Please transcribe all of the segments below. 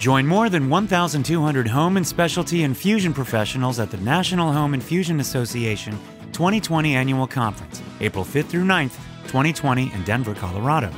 Join more than 1,200 home and specialty infusion professionals at the National Home Infusion Association 2020 Annual Conference, April 5th through 9th, 2020 in Denver, Colorado.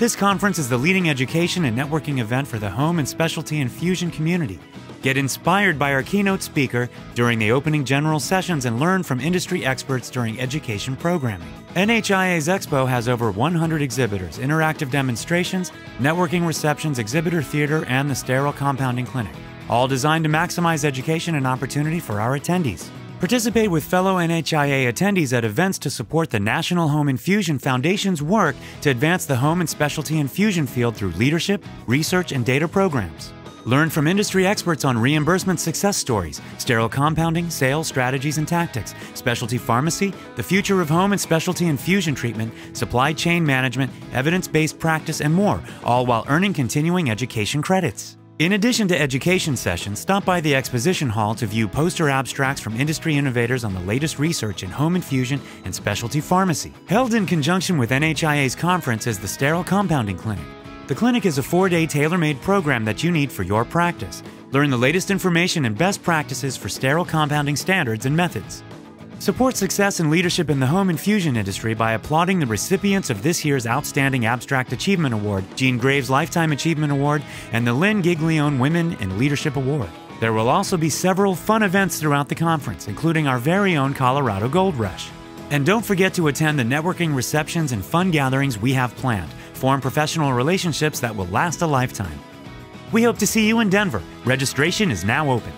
This conference is the leading education and networking event for the home and specialty infusion community. Get inspired by our keynote speaker during the opening general sessions and learn from industry experts during education programming. NHIA's Expo has over 100 exhibitors, interactive demonstrations, networking receptions, exhibitor theater, and the sterile compounding clinic, all designed to maximize education and opportunity for our attendees. Participate with fellow NHIA attendees at events to support the National Home Infusion Foundation's work to advance the home and specialty infusion field through leadership, research, and data programs. Learn from industry experts on reimbursement success stories, sterile compounding, sales strategies and tactics, specialty pharmacy, the future of home and specialty infusion treatment, supply chain management, evidence-based practice, and more, all while earning continuing education credits. In addition to education sessions, stop by the Exposition Hall to view poster abstracts from industry innovators on the latest research in home infusion and specialty pharmacy. Held in conjunction with NHIA's conference is the Sterile Compounding Clinic. The clinic is a four-day tailor-made program that you need for your practice. Learn the latest information and best practices for sterile compounding standards and methods. Support success and leadership in the home infusion industry by applauding the recipients of this year's Outstanding Abstract Achievement Award, Jean Graves Lifetime Achievement Award, and the Lynn Giglione Women in Leadership Award. There will also be several fun events throughout the conference, including our very own Colorado Gold Rush. And don't forget to attend the networking receptions and fun gatherings we have planned. Form professional relationships that will last a lifetime. We hope to see you in Denver. Registration is now open.